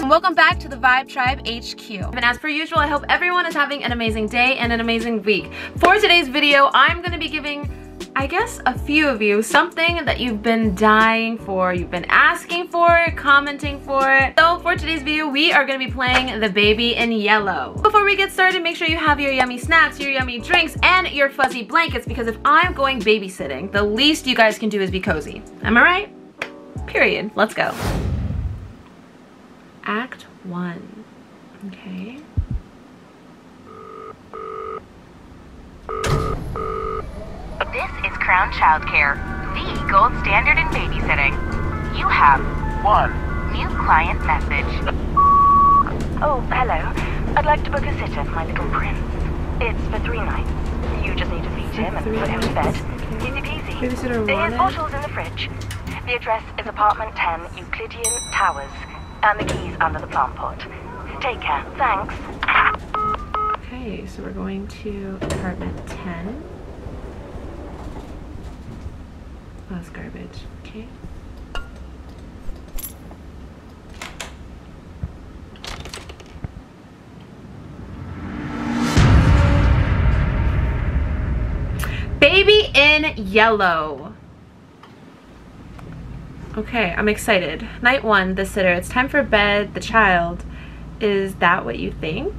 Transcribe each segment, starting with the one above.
guys, welcome back to the Vibe Tribe HQ. And as per usual, I hope everyone is having an amazing day and an amazing week. For today's video, I'm gonna be giving, I guess, a few of you something that you've been dying for, you've been asking for, commenting for. So for today's video, we are gonna be playing the Baby in Yellow. Before we get started, make sure you have your yummy snacks, your yummy drinks, and your fuzzy blankets, because if I'm going babysitting, the least you guys can do is be cozy. Am I right? Period. Let's go. Act 1. Okay. This is Crown Childcare, the gold standard in babysitting. You have 1 new client message. Oh, hello. I'd like to book a sitter for my little prince. It's for 3 nights. You just need to feed him and put him to bed. Easy peasy. His bottle's in the fridge. The address is apartment 10, Euclidean Towers, and the keys under the plant pot. Take care. Thanks. Okay, so we're going to apartment 10. That's garbage. Okay. Baby in Yellow. Okay, I'm excited. Night 1, the sitter. It's time for bed, the child. Is that what you think?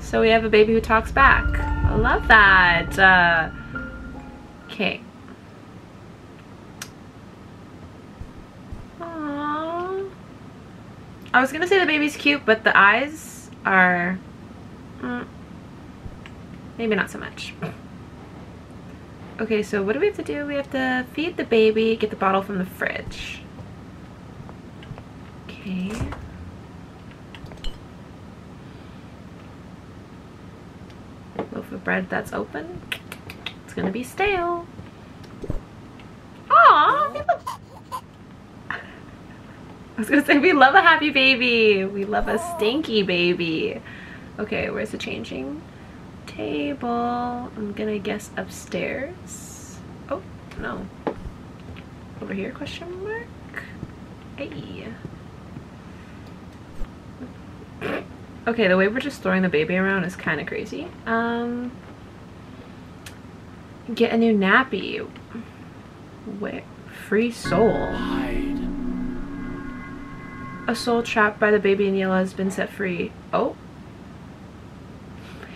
So we have a baby who talks back. I love that. Okay. Aww. I was gonna say the baby's cute, but the eyes are... maybe not so much. Okay, so what do we have to do? We have to feed the baby, get the bottle from the fridge. Okay. Loaf of bread that's open. It's gonna be stale. Aww! I was gonna say, we love a happy baby. We love a stinky baby. Okay, where's the changing table? I'm gonna guess upstairs. Oh no, over here? Question mark. Hey. Okay, the way we're just throwing the baby around is kind of crazy. Get a new nappy. Wait, free soul. A soul trapped by the Baby in Yellow has been set free. Oh.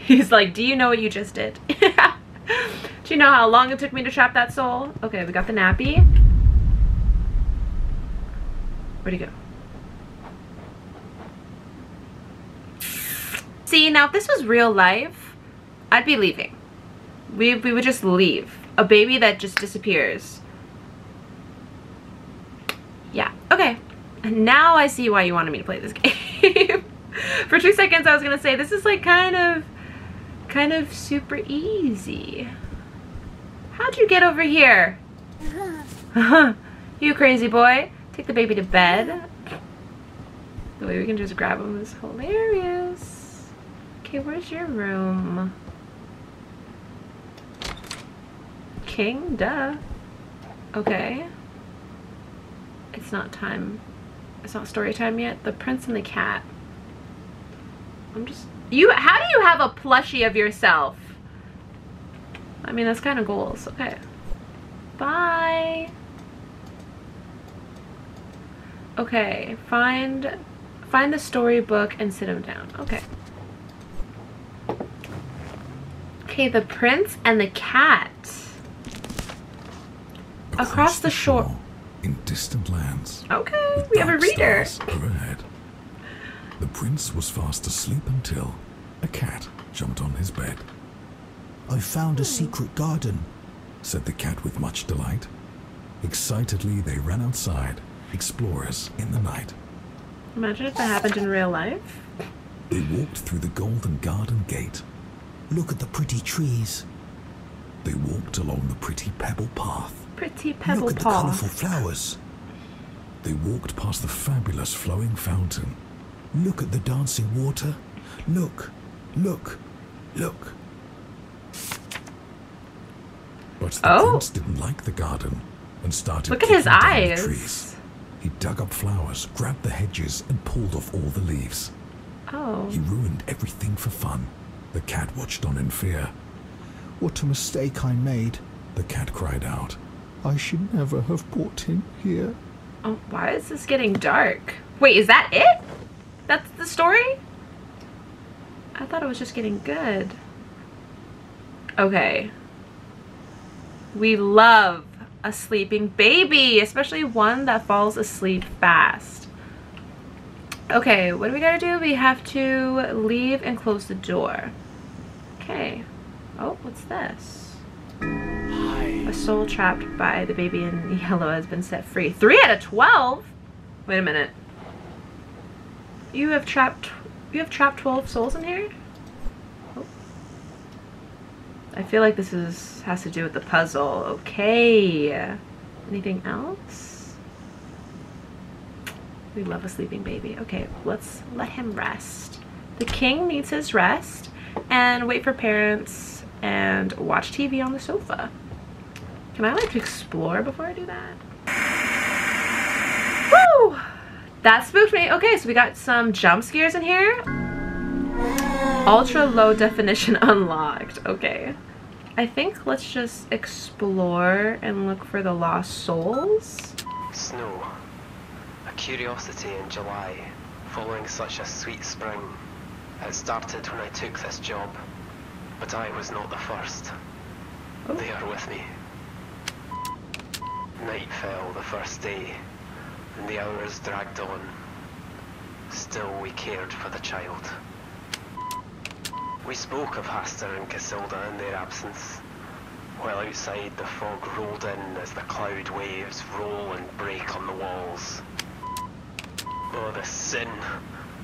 He's like, do you know what you just did? Do you know how long it took me to trap that soul? Okay, we got the nappy. Where'd he go? See, now if this was real life, I'd be leaving. We would just leave. A baby that just disappears. Yeah, okay. And now I see why you wanted me to play this game. For 2 seconds, I was gonna say, this is like kind of super easy. How'd you get over here? You crazy boy. Take the baby to bed. The way we can just grab him is hilarious. Okay, where's your room? King, duh. Okay. It's not time. It's not story time yet. The prince and the cat. I'm just... You, how do you have a plushie of yourself? I mean, that's kind of goals. Okay. Bye. Okay, find the storybook and sit him down. Okay. Okay, the prince and the cat. Across the shore. In distant lands. Okay, we have a reader. The prince was fast asleep until a cat jumped on his bed. I found a secret garden, said the cat with much delight. Excitedly, they ran outside, explorers in the night. Imagine if that happened in real life. They walked through the golden garden gate. Look at the pretty trees. They walked along the pretty pebble path. Look at the colorful flowers. They walked past the fabulous flowing fountain. Look at the dancing water. Look, look, look. But the prince didn't like the garden and started looking at his eyes. He dug up flowers, grabbed the hedges, and pulled off all the leaves. Oh. He ruined everything for fun. The cat watched on in fear. What a mistake I made, the cat cried out. I should never have brought him here. Oh, why is this getting dark? Wait, is that it? That's the story? I thought it was just getting good. Okay. We love a sleeping baby, especially one that falls asleep fast. Okay, what do we gotta do? We have to leave and close the door. Okay. Oh, what's this? Hi. A soul trapped by the baby in yellow has been set free. 3 out of 12? Wait a minute. You have trapped 12 souls in here? Oh. I feel like this has to do with the puzzle. Okay. Anything else? We love a sleeping baby. Okay, let's let him rest. The king needs his rest and wait for parents and watch TV on the sofa. Can I like explore before I do that? Woo! That spooked me. Okay, so we got some jump scares in here. Ultra low definition unlocked. Okay. I think let's just explore and look for the lost souls. Snow. A curiosity in July, following such a sweet spring. It started when I took this job, but I was not the first. Oh. They are with me. Night fell the first day, and the hours dragged on. Still we cared for the child. We spoke of Hastur and Cassilda in their absence, while outside the fog rolled in as the cloud waves roll and break on the walls. Oh, the sin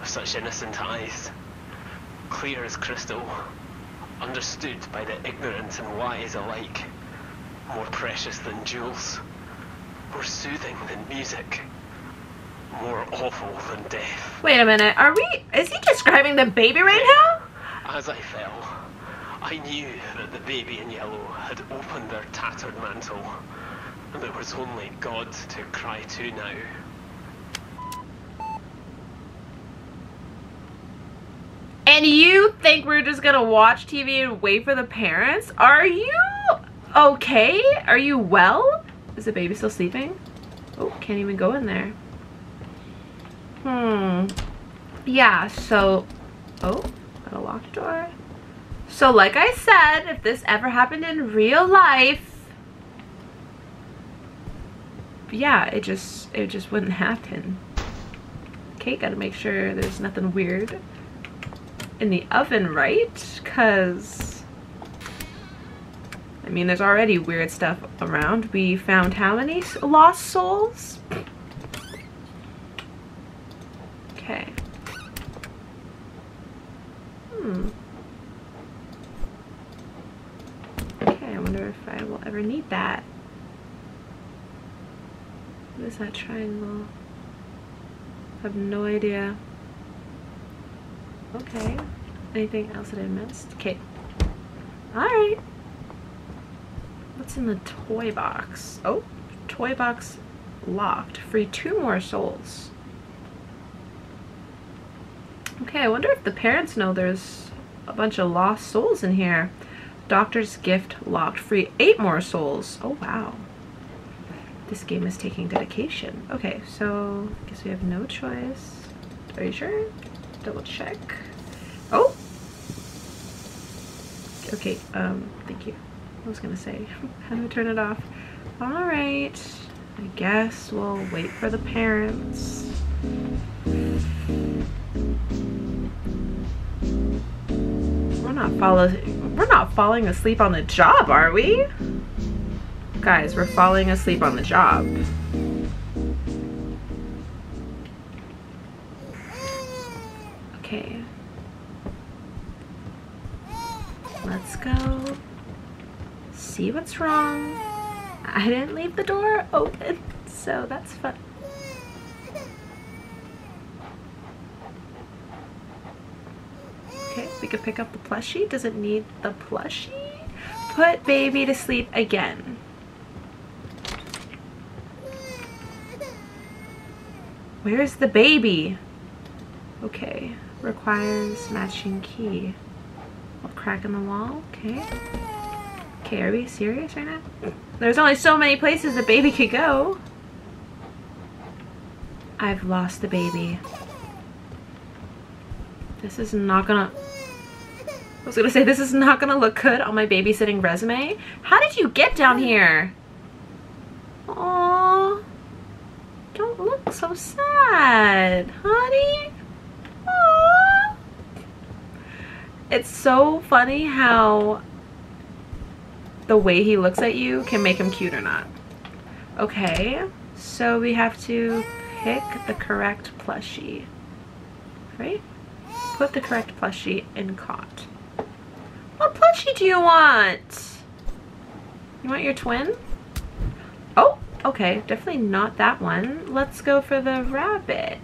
of such innocent eyes, clear as crystal, understood by the ignorant and wise alike, more precious than jewels, more soothing than music, more awful than death. Wait a minute, is he describing the baby right now? As I fell, I knew that the baby in yellow had opened their tattered mantle, and there was only God to cry to now. And you think we're just gonna watch TV and wait for the parents? Are you okay? Are you well? Is the baby still sleeping? Oh, can't even go in there. Yeah, so... Oh, got a locked door. So like I said, if this ever happened in real life... Yeah, it just wouldn't happen. Okay, gotta make sure there's nothing weird in the oven, right? Because I mean, there's already weird stuff around. We found how many lost souls? Okay. Okay, I wonder if I will ever need that. What is that triangle? I have no idea. Okay. Anything else that I missed? Okay. Alright. What's in the toy box? Oh, toy box locked. Free 2 more souls. Okay, I wonder if the parents know there's a bunch of lost souls in here. Doctor's gift locked. Free 8 more souls. Oh, wow. This game is taking dedication. Okay, so I guess we have no choice. Are you sure? Double check. Oh! Okay, thank you. I was gonna say, how do I turn it off? Alright, I guess we'll wait for the parents. We're not falling asleep on the job, are we? Guys, we're falling asleep on the job. Okay, let's go see what's wrong. I didn't leave the door open, so that's fun. Okay, we could pick up the plushie. Does it need the plushie? Put baby to sleep again. Where's the baby? Okay. Requires matching key. A crack in the wall. Okay. Okay, are we serious right now? There's only so many places the baby could go. I've lost the baby. This is not gonna... I was gonna say, this is not gonna look good on my babysitting resume. How did you get down here? Aww. Don't look so sad, honey. Aww. It's so funny how the way he looks at you can make him cute or not. Okay, so we have to pick the correct plushie, right? Put the correct plushie in cot. What plushie do you want? You want your twin? Oh, okay, definitely not that one. Let's go for the rabbit.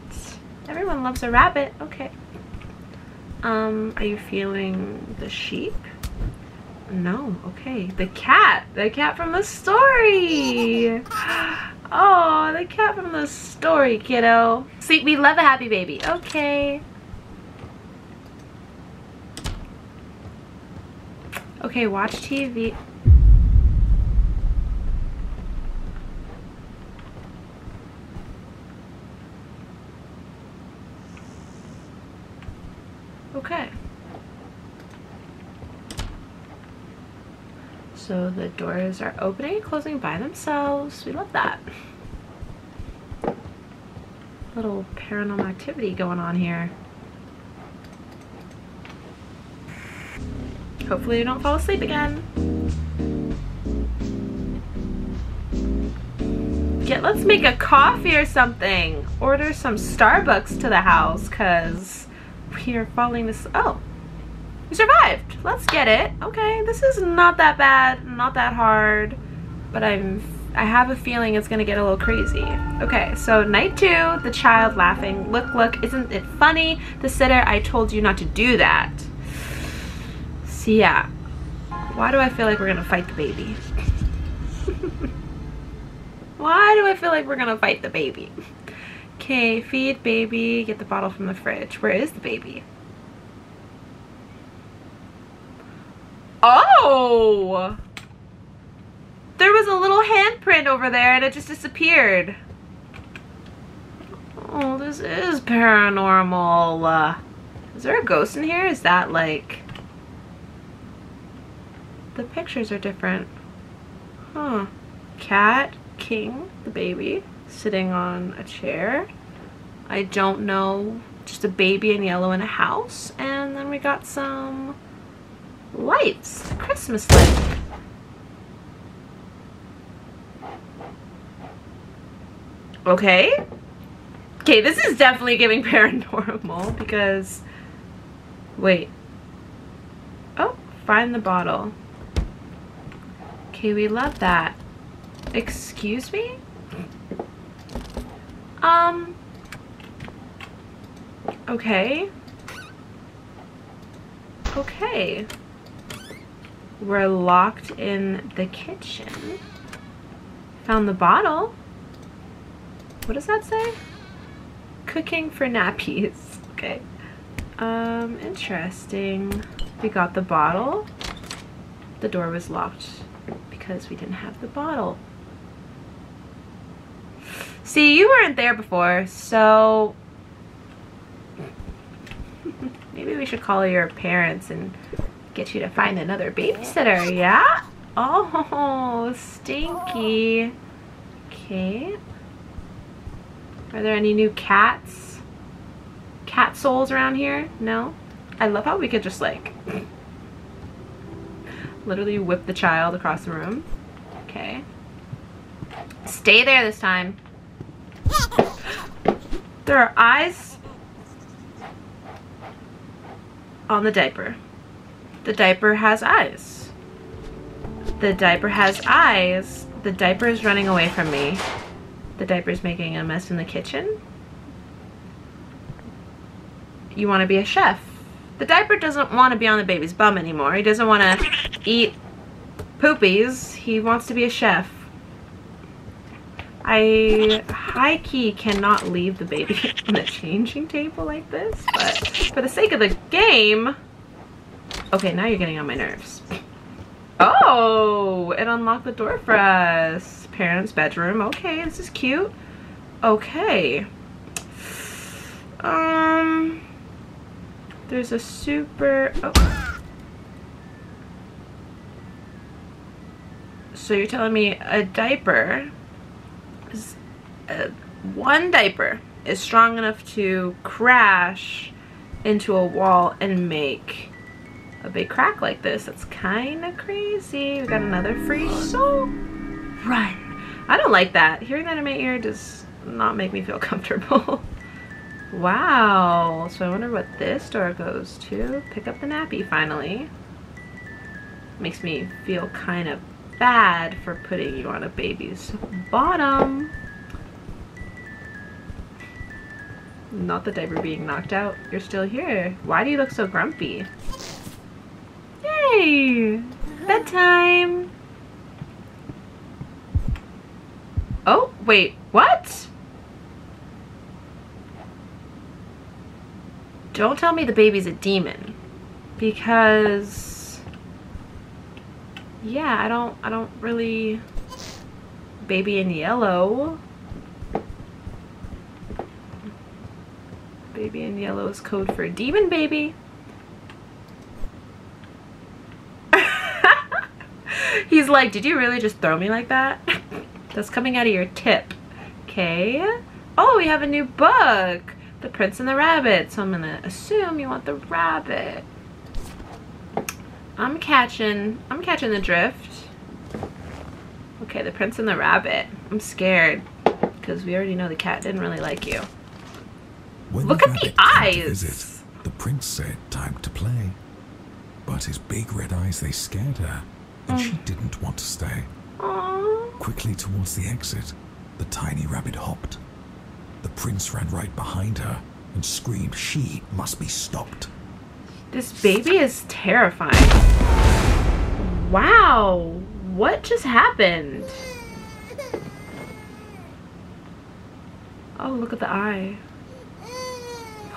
Everyone loves a rabbit, okay. Are you feeling the sheep? No, okay. The cat from the story. Oh, the cat from the story, kiddo. Sleep, we love a happy baby, okay. Okay, watch TV. Okay. So the doors are opening and closing by themselves. We love that. Little paranormal activity going on here. Hopefully you don't fall asleep again. Yeah, let's make a coffee or something. Order some Starbucks to the house because we are falling asleep. Oh, we survived. Let's get it. Okay, this is not that bad, not that hard, but I have a feeling it's gonna get a little crazy. Okay, so night two, the child laughing. Look, look, isn't it funny? The sitter, I told you not to do that. Yeah. Why do I feel like we're gonna fight the baby? Why do I feel like we're gonna fight the baby? Okay, feed baby, get the bottle from the fridge. Where is the baby? Oh! There was a little handprint over there and it just disappeared. Oh, this is paranormal. Is there a ghost in here? Is that like... The pictures are different. Huh. Cat, king, the baby, sitting on a chair. I don't know, just a baby in yellow in a house. And then we got some lights, Christmas lights. Okay. Okay, this is definitely giving paranormal because, wait. Oh, find the bottle. Okay, we love that. Excuse me? Okay. Okay. We're locked in the kitchen. Found the bottle. What does that say? Cooking for nappies. Okay. Interesting. We got the bottle. The door was locked. Because we didn't have the bottle. See, you weren't there before, so maybe we should call your parents and get you to find another babysitter, yeah? Oh, stinky. Okay. Are there any new cats? Cat souls around here? No? I love how we could just like literally whip the child across the room. Okay. Stay there this time. There are eyes on the diaper. The diaper has eyes. The diaper has eyes. The diaper is running away from me. The diaper is making a mess in the kitchen. You want to be a chef. The diaper doesn't want to be on the baby's bum anymore. He doesn't want to eat poopies. He wants to be a chef. I high-key cannot leave the baby on the changing table like this, but for the sake of the game... Okay, now you're getting on my nerves. Oh, it unlocked the door for us. Parents' bedroom. Okay, this is cute. Okay. There's a super... Oh. So you're telling me a diaper... one diaper is strong enough to crash into a wall and make a big crack like this. That's kind of crazy. We got another free soul. Run. I don't like that. Hearing that in my ear does not make me feel comfortable. Wow. So I wonder what this door goes to. Pick up the nappy finally. Makes me feel kind of bad for putting you on a baby's bottom. Not the diaper being knocked out. You're still here. Why do you look so grumpy? Yay! Bedtime! Oh, wait, what? Don't tell me the baby's a demon. Because... yeah, I don't really... Baby in Yellow. Baby in Yellow is code for demon baby. He's like, did you really just throw me like that? That's coming out of your tip. Okay. Oh, we have a new book. The Prince and the Rabbit. So I'm gonna assume you want the rabbit. I'm catching the drift. Okay, the Prince and the Rabbit. I'm scared because we already know the cat didn't really like you. When look at the eyes! Visit, the prince said time to play. But his big red eyes, they scared her, and she didn't want to stay. Aww. Quickly towards the exit, the tiny rabbit hopped. The prince ran right behind her and screamed she must be stopped. This baby is terrifying. Wow, what just happened? Oh, look at the eye.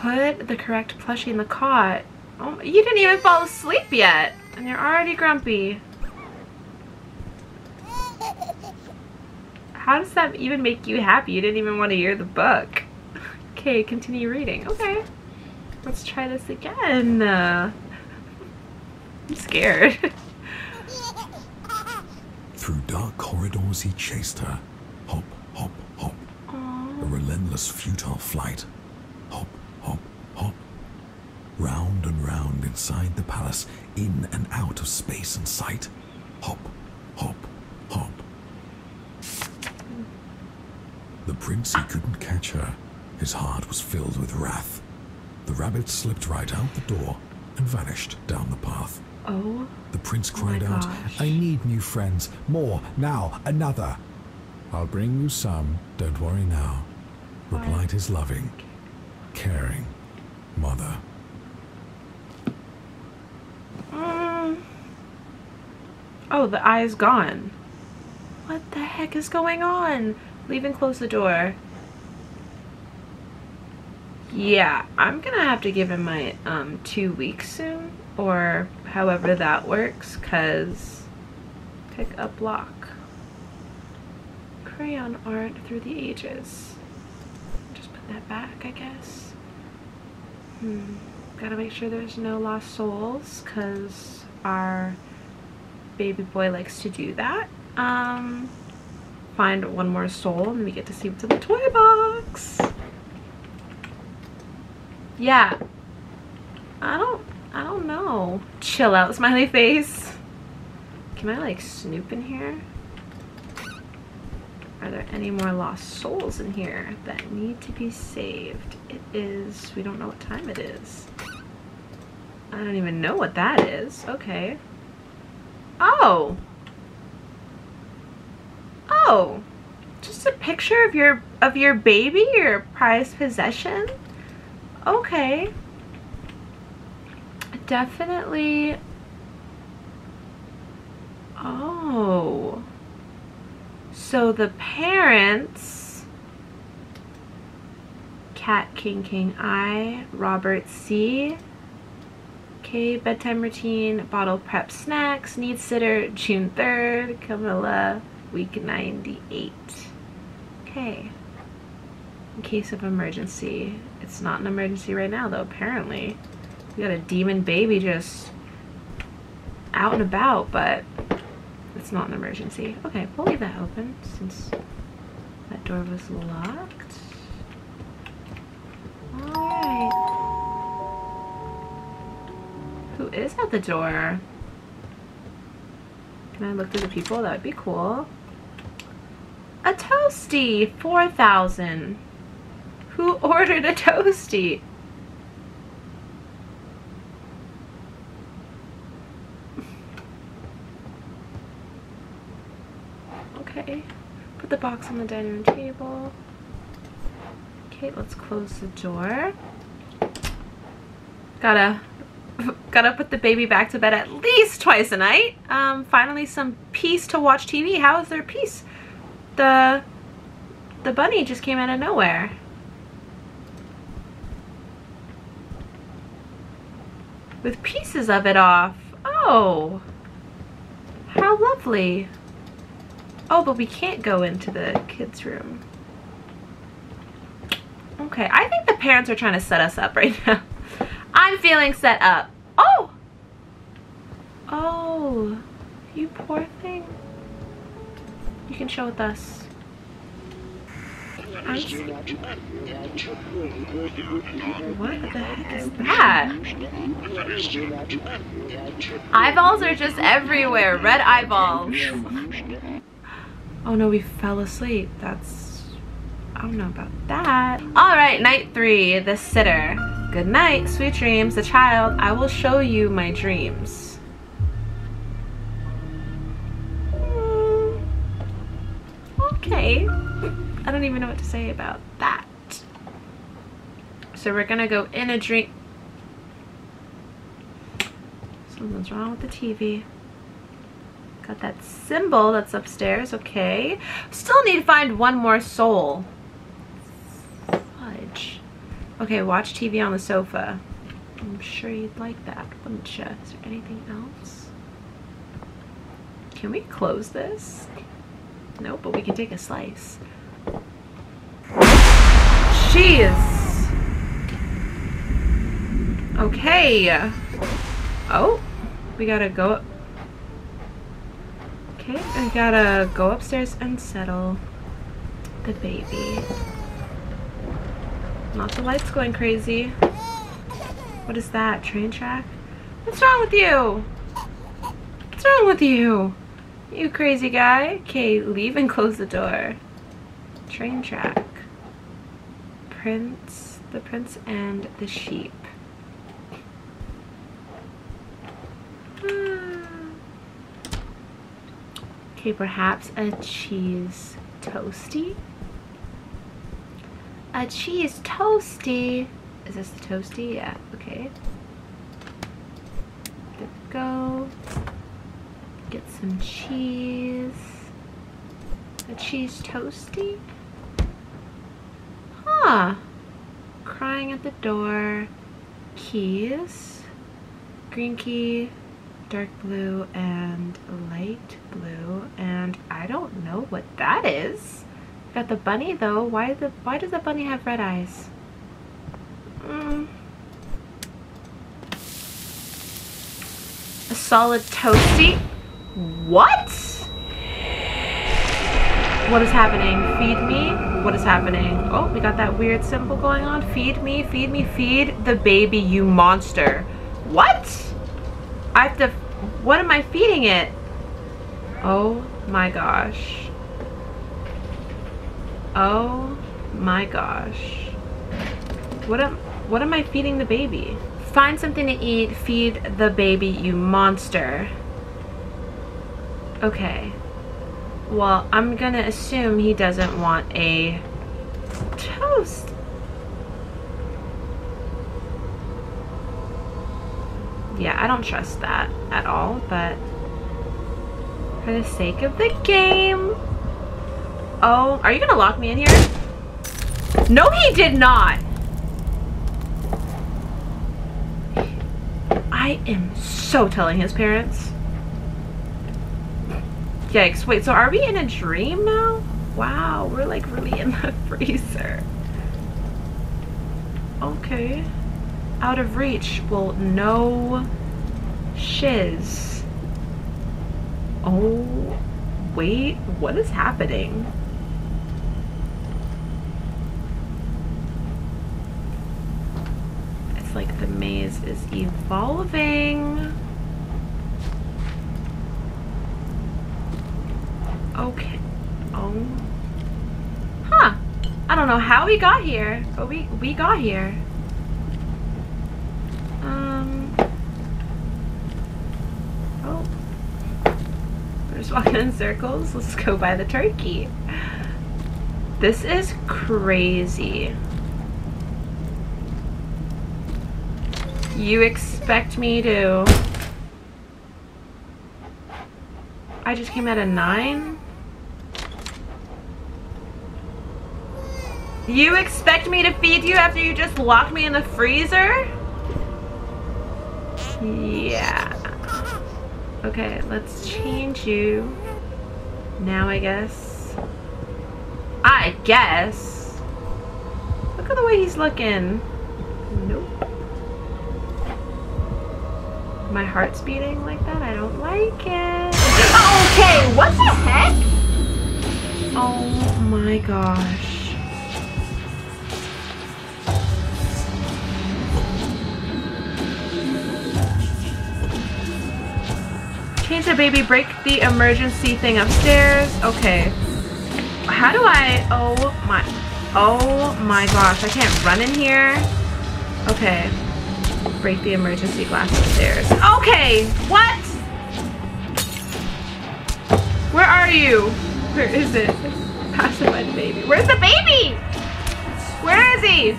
Put the correct plushie in the cot. Oh, you didn't even fall asleep yet, and you're already grumpy. How does that even make you happy? You didn't even want to hear the book. Okay, continue reading. Okay, let's try this again. I'm scared. Through dark corridors he chased her. Hop, hop, hop. Aww. A relentless, futile flight. Hop. Hop, hop. Round and round inside the palace, in and out of space and sight. Hop, hop, hop. The prince, he couldn't catch her. His heart was filled with wrath. The rabbit slipped right out the door and vanished down the path. Oh. The prince cried out, I need new friends. More, now, another. I'll bring you some, don't worry now, replied his loving, caring mother. Oh, the eye is gone. What the heck is going on? Leave and close the door. Yeah, I'm gonna have to give him my 2 weeks soon, or however that works, cause pick up lock. Crayon art through the ages. That back, I guess. Gotta make sure there's no lost souls, because our baby boy likes to do that. Find one more soul and we get to see what's in the toy box. Yeah, I don't know. Chill out, smiley face. Can I like snoop in here? Are there any more lost souls in here that need to be saved? It is... we don't know what time it is. I don't even know what that is. Okay. Oh! Oh! Just a picture of your baby, your prized possession? Okay. Definitely... oh... So the parents, Cat King King I, Robert C, K bedtime routine, bottle prep snacks, need sitter June 3rd, Camilla week 98. Okay. In case of emergency. It's not an emergency right now though, apparently. We got a demon baby just out and about, but it's not an emergency. Okay, we'll leave that open since that door was locked. Alright. Who is at the door? Can I look through the people? That would be cool. A toasty! 4,000. Who ordered a toasty? Okay, put the box on the dining room table. Okay, let's close the door. Gotta put the baby back to bed at least twice a night. Finally some peace to watch TV. How is there peace? The bunny just came out of nowhere. With pieces of it off. Oh, how lovely. Oh, but we can't go into the kids' room. Okay, I think the parents are trying to set us up right now. I'm feeling set up. Oh! Oh, you poor thing. You can show with us. What the heck is that? Eyeballs are just everywhere. Red eyeballs. Oh no, we fell asleep. That's... I don't know about that. Alright, night 3. The sitter. Good night, sweet dreams. The child, I will show you my dreams. Okay. I don't even know what to say about that. So we're gonna go in a dream. Something's wrong with the TV. Got that symbol that's upstairs, okay. Still need to find one more soul. Fudge. Okay, watch TV on the sofa. I'm sure you'd like that, wouldn't you? Is there anything else? Can we close this? No, but we can take a slice. Jeez. Okay. Oh, we gotta go. Okay, I gotta go upstairs and settle the baby. Not the lights going crazy. What is that? Train track? What's wrong with you? What's wrong with you? You crazy guy. Okay, leave and close the door. Train track. Prince, the prince and the sheep. Okay, perhaps a cheese toasty? A cheese toasty! Is this the toasty? Yeah, okay. Good to go. Get some cheese. A cheese toasty? Huh. Crying at the door. Keys. Green key, dark blue, and light blue. And I don't know what that is. Got the bunny though. Why does the bunny have red eyes? A solid toasty. What? What is happening? Feed me? What is happening? Oh, we got that weird symbol going on. Feed me, feed me, feed the baby, you monster. What? I have to... What am I feeding it? Oh my gosh. Oh my gosh. What am I feeding the baby? Find something to eat, feed the baby, you monster. Okay, well, I'm gonna assume he doesn't want a toast. Yeah, I don't trust that at all, but for the sake of the game, Oh, are you gonna lock me in here? No, he did not. I am so telling his parents. Yikes. Wait, so are we in a dream now? Wow, we're like really in the freezer. Okay. Out of reach. Well, no shiz. Oh, wait, what is happening? It's like the maze is evolving. Okay. Oh. Huh. I don't know how we got here, but we got here. Oh. We're just walking in circles. Let's go by the turkey. This is crazy. You expect me to... I just came at a 9? You expect me to feed you after you just locked me in the freezer? Yeah. Okay, let's change you. Now, I guess. I guess. Look at the way he's looking. Nope. My heart's beating like that. I don't like it. Okay, what the heck? Oh my gosh. Change the baby, break the emergency thing upstairs. Okay. How do I... Oh my gosh. I can't run in here. Okay. Break the emergency glass upstairs. Okay! What? Where are you? Where is it? Pacify the baby. Where's the baby? Where is he?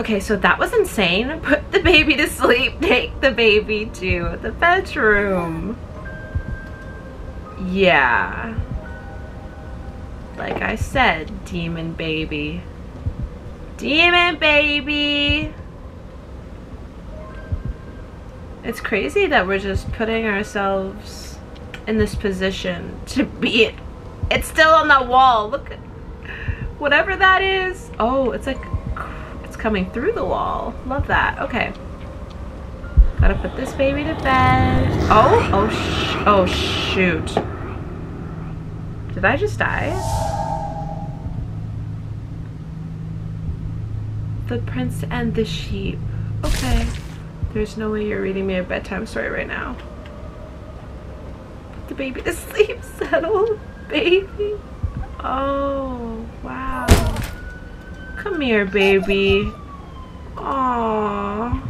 Okay, so that was insane. Put the baby to sleep. Take the baby to the bedroom. Yeah. Like I said, demon baby. Demon baby! It's crazy that we're just putting ourselves in this position to be it. It's still on that wall. Look at whatever that is. Oh, it's like... coming through the wall. Love that. Okay. Gotta put this baby to bed. Oh, oh shoot. Did I just die? The prince and the sheep. Okay. There's no way you're reading me a bedtime story right now. Put the baby to sleep. Settle, baby. Oh, wow. Come here, baby. Aww.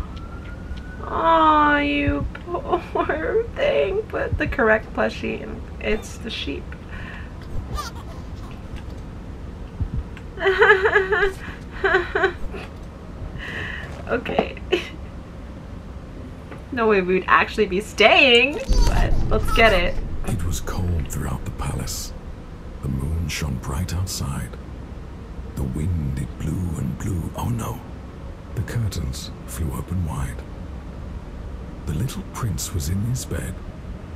Aww, you poor thing. Put the correct plushie in. It's the sheep. Okay. No way we would actually be staying, but let's get it. It was cold throughout the palace. The moon shone bright outside. The wind, it blew and blew. Oh no, the curtains flew open wide. The little prince was in his bed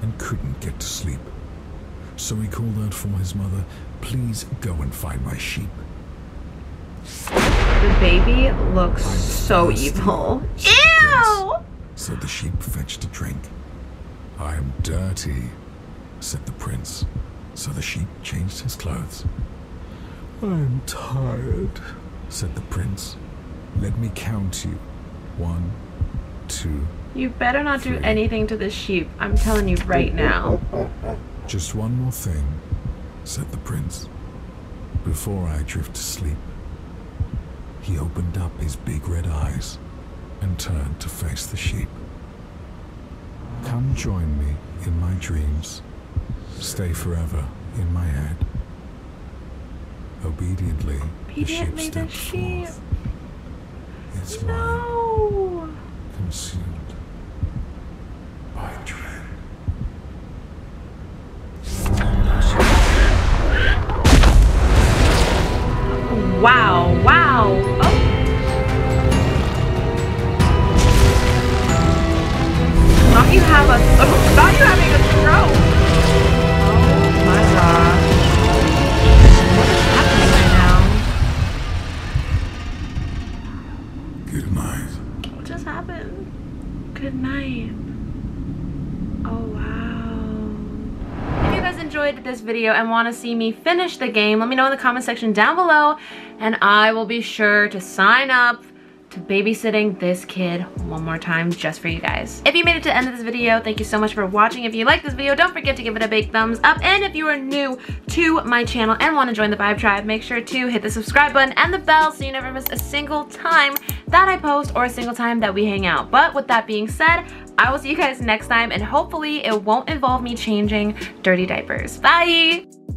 and couldn't get to sleep. So he called out for his mother, "Please go and find my sheep." The baby looks so evil. Ew! So the sheep fetched a drink. "I am dirty," said the prince. So the sheep changed his clothes. "I'm tired," said the prince. "Let me count you. 1, 2. You better not do anything to this sheep. I'm telling you right now." "Just one more thing," said the prince, "before I drift to sleep." He opened up his big red eyes and turned to face the sheep. "Come join me in my dreams. Stay forever in my head." Obediently, the sheep stepped forth. Its mind consumed by dread. Wow. Oh. Thought you having a stroke. Oh my gosh. What is happening right now? Good night. What just happened? Good night. Oh wow. If you guys enjoyed this video and want to see me finish the game, let me know in the comment section down below, and I will be sure to sign up to babysitting this kid one more time just for you guys. If you made it to the end of this video, thank you so much for watching. If you like this video, don't forget to give it a big thumbs up. And if you are new to my channel and want to join the Vibe Tribe, make sure to hit the subscribe button and the bell so you never miss a single time that I post or a single time that we hang out. But with that being said, I will see you guys next time, and hopefully it won't involve me changing dirty diapers. Bye!